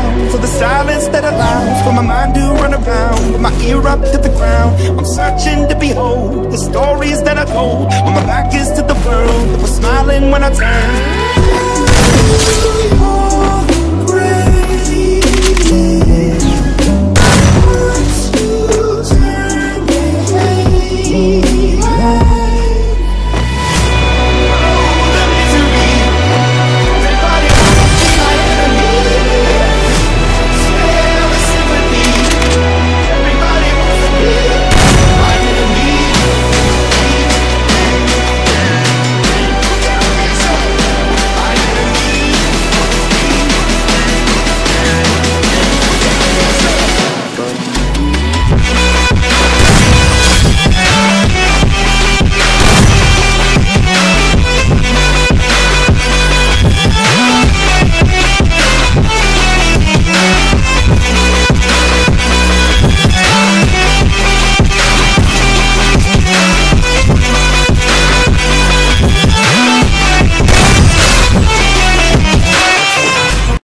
sound, for the silence that allows for my mind to run around, with my ear up to the ground. I'm searching to behold the stories that I told, when my back is to the world, that was smiling when I turned.